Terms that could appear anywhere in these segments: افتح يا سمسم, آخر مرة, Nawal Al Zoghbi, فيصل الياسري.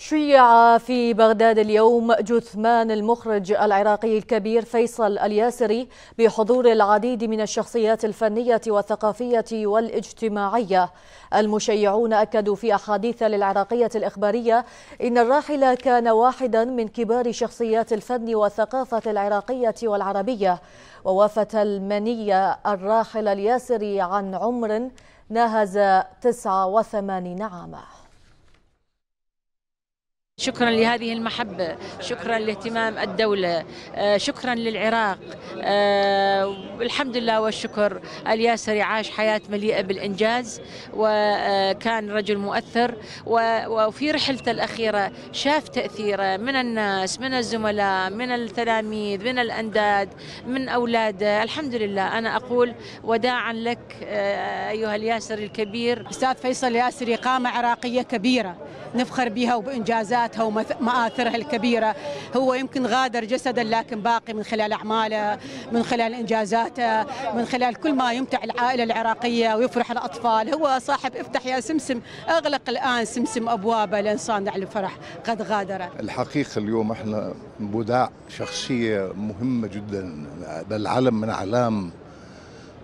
شيع في بغداد اليوم جثمان المخرج العراقي الكبير فيصل الياسري بحضور العديد من الشخصيات الفنية والثقافية والاجتماعية. المشيعون أكدوا في أحاديث للعراقية الإخبارية إن الراحل كان واحدا من كبار شخصيات الفن والثقافة العراقية والعربية. ووافت المنية الراحل الياسري عن عمر ناهز 89 عاما. شكرا لهذه المحبة، شكرا لاهتمام الدولة، شكرا للعراق، الحمد لله والشكر. الياسري عاش حياة مليئة بالإنجاز وكان رجل مؤثر، وفي رحلته الأخيرة شاف تأثيره من الناس، من الزملاء، من التلاميذ، من الأنداد، من أولاده. الحمد لله. أنا أقول وداعا لك أيها الياسري الكبير. أستاذ فيصل الياسري قامة عراقية كبيرة نفخر بها وبإنجازات ومآثرها الكبيرة. هو يمكن غادر جسدا لكن باقي من خلال أعماله، من خلال إنجازاته، من خلال كل ما يمتع العائلة العراقية ويفرح الأطفال. هو صاحب افتح يا سمسم، أغلق الآن سمسم أبوابه لأن صانع الفرح قد غادر. الحقيقة اليوم احنا بداع شخصية مهمة جدا، بل علم من أعلام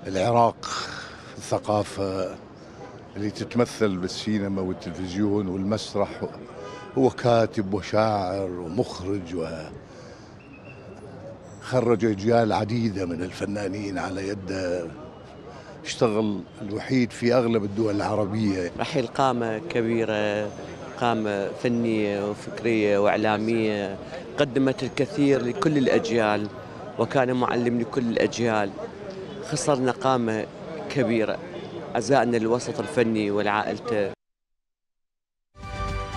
العراق، الثقافة اللي تتمثل بالسينما والتلفزيون والمسرح. هو كاتب وشاعر ومخرج وخرج أجيال عديدة من الفنانين على يده. اشتغل الوحيد في أغلب الدول العربية. رحيل قامة كبيرة، قامة فنية وفكرية وإعلامية، قدمت الكثير لكل الأجيال وكان معلم لكل الأجيال. خسرنا قامة كبيرة. عزائنا الوسط الفني والعائلة